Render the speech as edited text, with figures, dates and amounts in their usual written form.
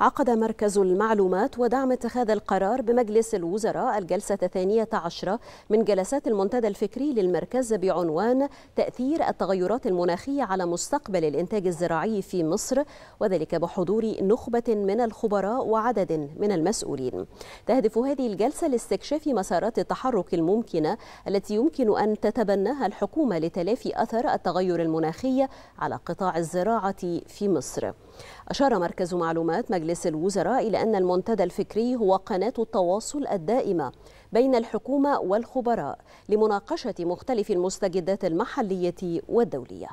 عقد مركز المعلومات ودعم اتخاذ القرار بمجلس الوزراء الجلسة 12 من جلسات المنتدى الفكري للمركز بعنوان تأثير التغيرات المناخية على مستقبل الإنتاج الزراعي في مصر، وذلك بحضور نخبة من الخبراء وعدد من المسؤولين. تهدف هذه الجلسة لاستكشاف مسارات التحرك الممكنة التي يمكن أن تتبناها الحكومة لتلافي أثر التغير المناخي على قطاع الزراعة في مصر. أشار مركز معلومات مجلس الوزراء إلى أن المنتدى الفكري هو قناة التواصل الدائمة بين الحكومة والخبراء لمناقشة مختلف المستجدات المحلية والدولية.